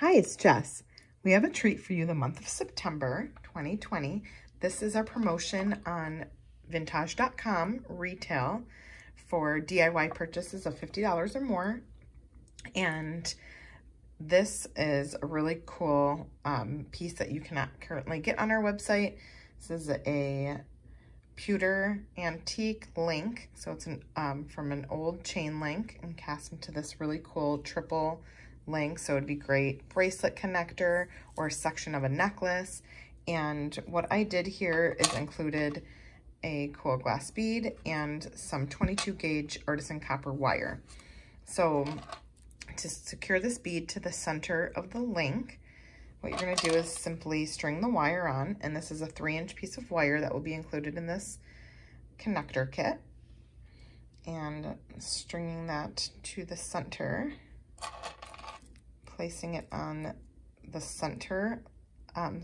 Hi, it's Jess. We have a treat for you the month of September 2020. This is our promotion on Vintaj.com retail for DIY purchases of $50 or more. And this is a really cool piece that you cannot currently get on our website. This is a pewter antique link. So it's from an old chain link and cast into this really cool triple link. So it'd be great bracelet connector or a section of a necklace. And what I did here is included a cool glass bead and some 22 gauge artisan copper wire. So to secure this bead to the center of the link, what you're going to do is simply string the wire on, and this is a 3-inch piece of wire that will be included in this connector kit, and stringing that to the center, placing it on the center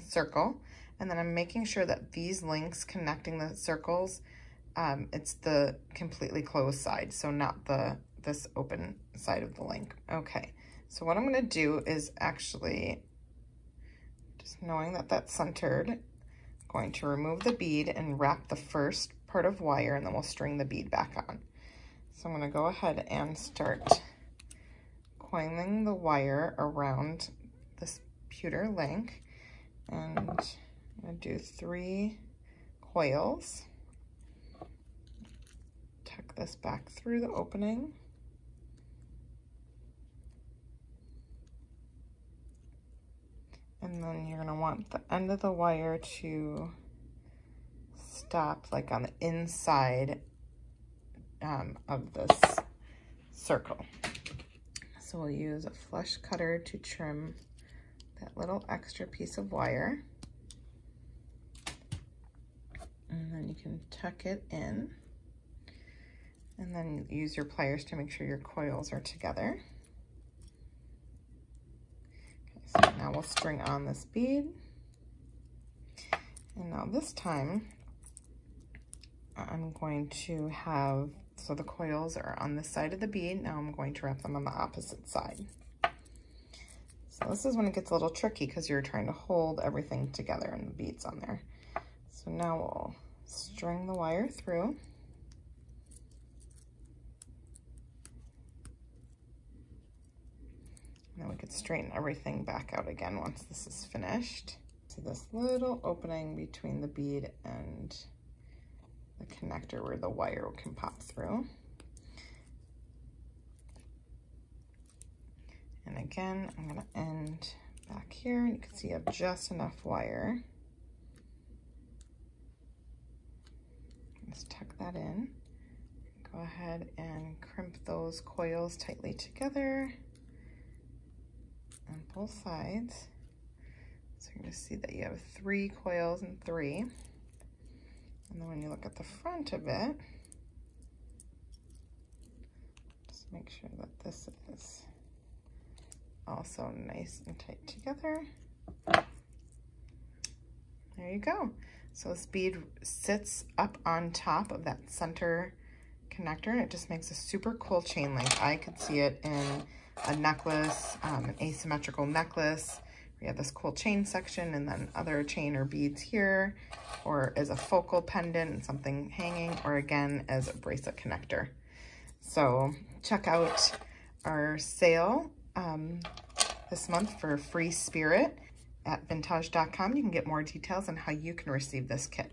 circle, and then I'm making sure that these links connecting the circles, it's the completely closed side, so not this open side of the link. Okay, so what I'm going to do is actually, just knowing that that's centered, I'm going to remove the bead and wrap the first part of wire, and then we'll string the bead back on. So I'm going to go ahead and start coiling the wire around this pewter link, and I'm going to do 3 coils, tuck this back through the opening. And then you're going to want the end of the wire to stop like on the inside of this circle. So we'll use a flush cutter to trim that little extra piece of wire. And then you can tuck it in. And then use your pliers to make sure your coils are together. So now we'll string on this bead, and now this time I'm going to have, so the coils are on this side of the bead, now I'm going to wrap them on the opposite side. So this is when it gets a little tricky because you're trying to hold everything together and the beads on there. So now we'll string the wire through. Now we could straighten everything back out again once this is finished. So this little opening between the bead and the connector where the wire can pop through. And again, I'm going to end back here, and you can see I have just enough wire. Let's tuck that in. Go ahead and crimp those coils tightly together on both sides. So you're going to see that you have 3 coils and 3. And then when you look at the front of it, just make sure that this is also nice and tight together. There you go. So this bead sits up on top of that center connector, and it just makes a super cool chain link. I could see it in a necklace, an asymmetrical necklace. We have this cool chain section, and then other chain or beads here, or as a focal pendant and something hanging, or again as a bracelet connector. So check out our sale this month for Free Spirit at Vintaj.com. You can get more details on how you can receive this kit.